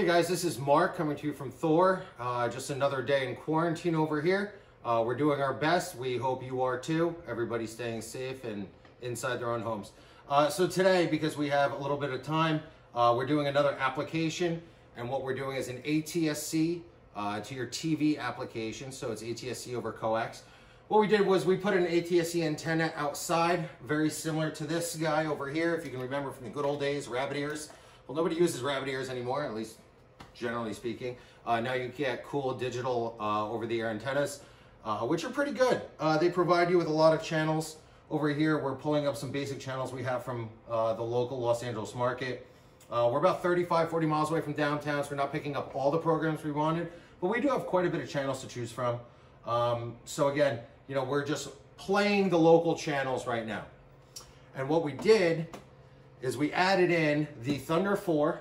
Hey guys, this is Mark coming to you from Thor. Just another day in quarantine over here. We're doing our best. We hope you are too. Everybody's staying safe and inside their own homes. So today, because we have a little bit of time, we're doing another application. And what we're doing is an ATSC to your TV application. So it's ATSC over coax. What we did was we put an ATSC antenna outside, very similar to this guy over here, if you can remember from the good old days, rabbit ears. Well, nobody uses rabbit ears anymore, at least generally speaking. Now you get cool digital over-the-air antennas, which are pretty good. They provide you with a lot of channels. Over here, we're pulling up some basic channels we have from the local Los Angeles market. We're about 35, 40 miles away from downtown, so we're not picking up all the programs we wanted, but we do have quite a bit of channels to choose from. So again, you know, we're just playing the local channels right now. And what we did is we added in the Thunder 4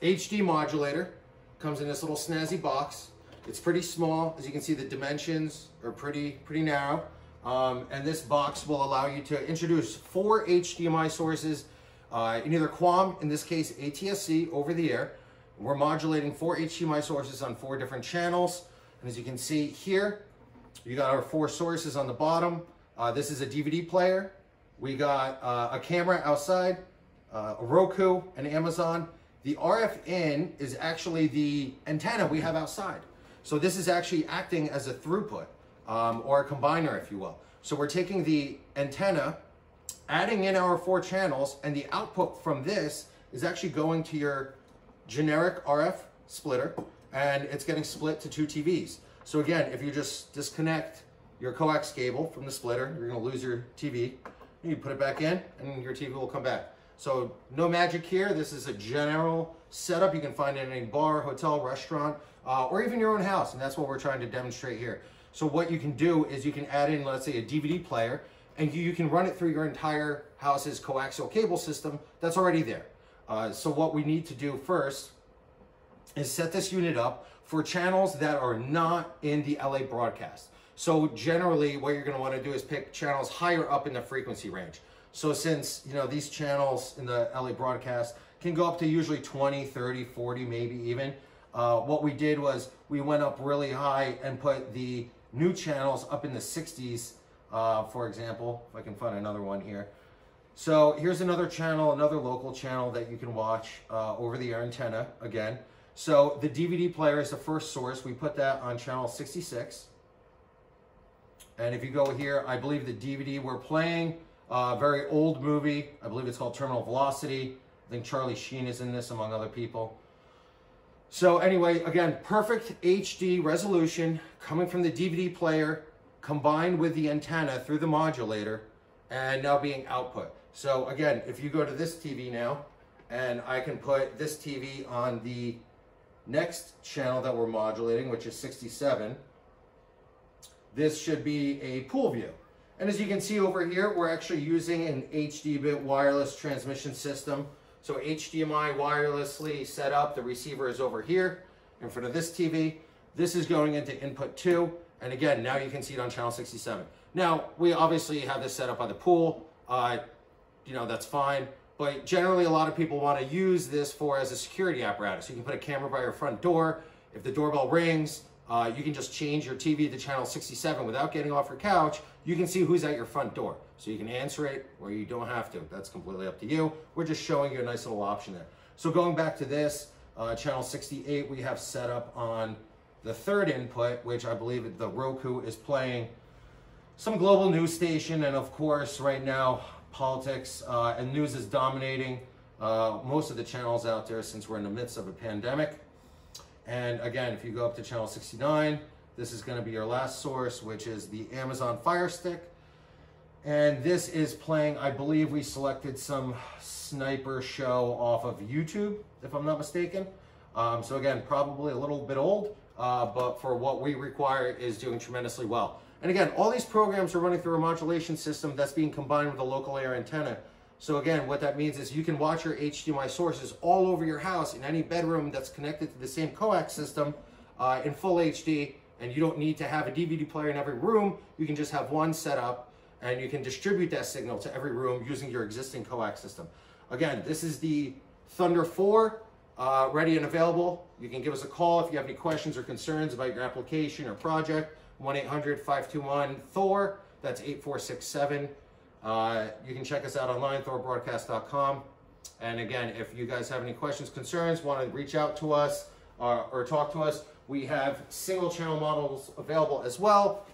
HD modulator. Comes in this little snazzy box. It's pretty small. As you can see, the dimensions are pretty narrow. And this box will allow you to introduce 4 HDMI sources in either QAM, in this case ATSC, over the air. We're modulating 4 HDMI sources on 4 different channels. And as you can see here, you got our 4 sources on the bottom. This is a DVD player. We got a camera outside, a Roku, an Amazon. The RF in is actually the antenna we have outside. So this is actually acting as a throughput or a combiner, if you will. So we're taking the antenna, adding in our 4 channels, and the output from this is actually going to your generic RF splitter, and it's getting split to 2 TVs. So again, if you just disconnect your coax cable from the splitter, you're gonna lose your TV. You put it back in and your TV will come back. So no magic here. This is a general setup. You can find it in any bar, hotel, restaurant, or even your own house. And that's what we're trying to demonstrate here. So what you can do is you can add in, let's say, a DVD player, and you can run it through your entire house's coaxial cable system that's already there. So what we need to do first is set this unit up for channels that are not in the LA broadcast. So generally what you're gonna wanna do is pick channels higher up in the frequency range. So since, you know, these channels in the LA broadcast can go up to usually 20, 30, 40, maybe even. What we did was we went up really high and put the new channels up in the 60s, for example, if I can find another one here. So here's another channel, another local channel that you can watch over the air antenna again. So the DVD player is the first source. We put that on channel 66. And if you go here, I believe the DVD we're playing, a very old movie. I believe it's called Terminal Velocity. I think Charlie Sheen is in this, among other people. So anyway, again, perfect HD resolution coming from the DVD player combined with the antenna through the modulator and now being output. So again, if you go to this TV now, and I can put this TV on the next channel that we're modulating, which is 67. This should be a pool view. And as you can see over here, we're actually using an HD-bit wireless transmission system. So HDMI wirelessly set up. The receiver is over here in front of this TV. This is going into input 2. And again, now you can see it on channel 67. Now, we obviously have this set up on the pool. You know, that's fine. But generally, a lot of people want to use this for as a security apparatus. You can put a camera by your front door. If the doorbell rings, you can just change your TV to channel 67 without getting off your couch. You can see who's at your front door. So you can answer it or you don't have to. That's completely up to you. We're just showing you a nice little option there. So going back to this, channel 68, we have set up on the 3rd input, which I believe the Roku is playing some global news station. And of course, right now, politics and news is dominating most of the channels out there since we're in the midst of a pandemic. And again, if you go up to channel 69, this is gonna be your last source, which is the Amazon Fire Stick. And this is playing, I believe we selected some sniper show off of YouTube, if I'm not mistaken. So again, probably a little bit old, but for what we require is doing tremendously well. And again, all these programs are running through a modulation system that's being combined with a local air antenna. So again, what that means is you can watch your HDMI sources all over your house in any bedroom that's connected to the same coax system in full HD, and you don't need to have a DVD player in every room. You can just have one set up, and you can distribute that signal to every room using your existing coax system. Again, this is the Thunder 4. ready and available. You can give us a call if you have any questions or concerns about your application or project. 1-800-521-THOR. That's 8467. You can check us out online, Thorbroadcast.com. And again, if you guys have any questions, concerns, want to reach out to us or talk to us, we have single channel models available as well.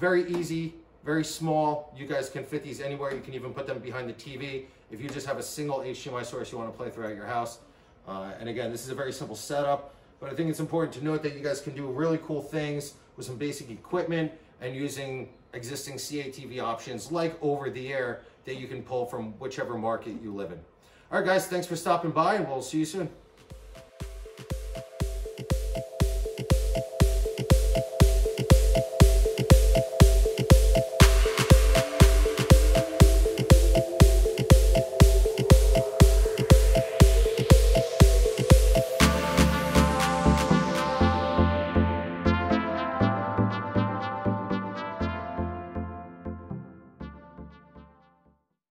Very easy, very small. You guys can fit these anywhere. You can even put them behind the TV if you just have a single HDMI source you want to play throughout your house. And again, this is a very simple setup, but I think it's important to note that you guys can do really cool things with some basic equipment and using existing CATV options like over the air that you can pull from whichever market you live in. All right, guys, thanks for stopping by, and we'll see you soon.